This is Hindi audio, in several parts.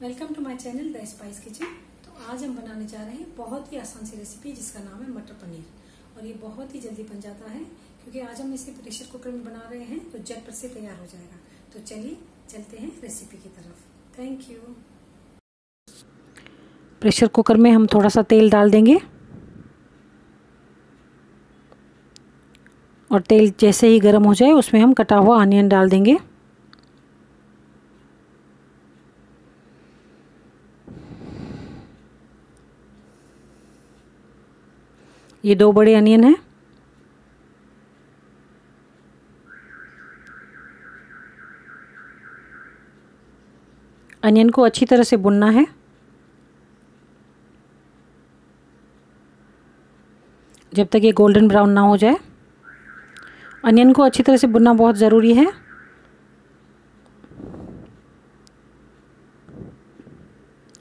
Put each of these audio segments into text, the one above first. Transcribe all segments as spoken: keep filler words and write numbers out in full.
Welcome to my channel the spice kitchen. तो आज हम बनाने जा रहे हैं बहुत ही आसान सी रेसिपी जिसका नाम है मटर पनीर, और ये बहुत ही जल्दी बन जाता है क्योंकि आज हम इसे प्रेशर कुकर में बना रहे हैं तो झटपट से तैयार हो जाएगा। तो चलिए चलते हैं रेसिपी की तरफ। Thank you. प्रेशर कुकर में हम थोड़ा सा तेल डाल देंगे और तेल जैसे ही गर्म हो जाए उसमें हम कटा हुआ अनियन डाल देंगे। ये दो बड़े अनियन हैं। अनियन को अच्छी तरह से भुनना है। जब तक ये गोल्डन ब्राउन ना हो जाए। अनियन को अच्छी तरह से भुनना बहुत ज़रूरी है।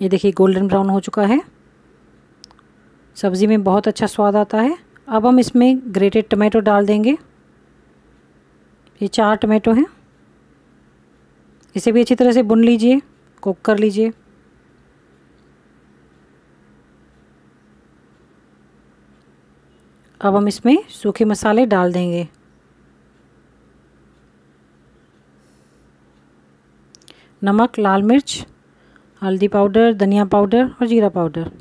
ये देखिए गोल्डन ब्राउन हो चुका है। सब्ज़ी में बहुत अच्छा स्वाद आता है। अब हम इसमें ग्रेटेड टमाटो डाल देंगे। ये चार टमाटो हैं। इसे भी अच्छी तरह से भुन लीजिए, कुक कर लीजिए। अब हम इसमें सूखे मसाले डाल देंगे। नमक, लाल मिर्च, हल्दी पाउडर, धनिया पाउडर और जीरा पाउडर।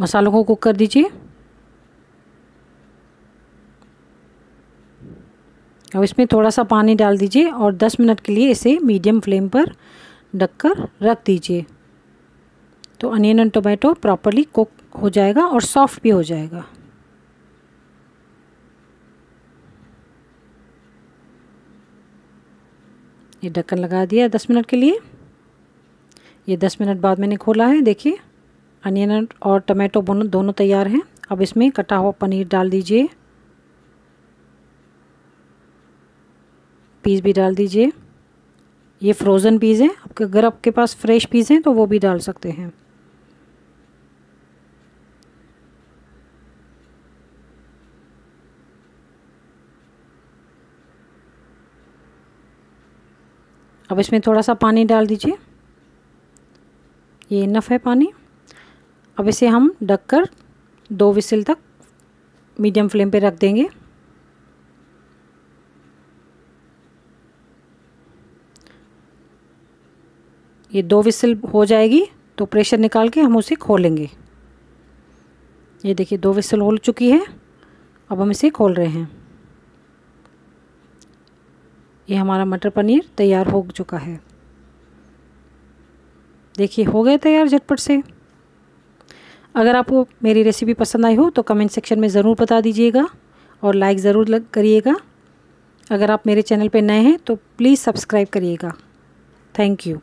मसालों को कुक कर दीजिए। अब इसमें थोड़ा सा पानी डाल दीजिए और दस मिनट के लिए इसे मीडियम फ्लेम पर ढककर रख दीजिए। तो अनियन और टोमेटो प्रॉपरली कुक हो जाएगा और सॉफ्ट भी हो जाएगा। ये ढक्कन लगा दिया दस मिनट के लिए। ये दस मिनट बाद मैंने खोला है। देखिए अनियन और टमाटो दोनों तैयार हैं। अब इसमें कटा हुआ पनीर डाल दीजिए, पीस भी डाल दीजिए। ये फ्रोज़न पीस हैं। आपके अगर आपके पास फ्रेश पीस हैं तो वो भी डाल सकते हैं। अब इसमें थोड़ा सा पानी डाल दीजिए। ये इनफ है पानी। अब इसे हम ढककर दो विसिल तक मीडियम फ्लेम पे रख देंगे। ये दो विसिल हो जाएगी तो प्रेशर निकाल के हम उसे खोलेंगे। ये देखिए दो विसिल हो चुकी है। अब हम इसे खोल रहे हैं। ये हमारा मटर पनीर तैयार हो चुका है। देखिए हो गया तैयार झटपट से। अगर आपको मेरी रेसिपी पसंद आई हो तो कमेंट सेक्शन में ज़रूर बता दीजिएगा और लाइक ज़रूर करिएगा। अगर आप मेरे चैनल पर नए हैं तो प्लीज़ सब्सक्राइब करिएगा। Thank you.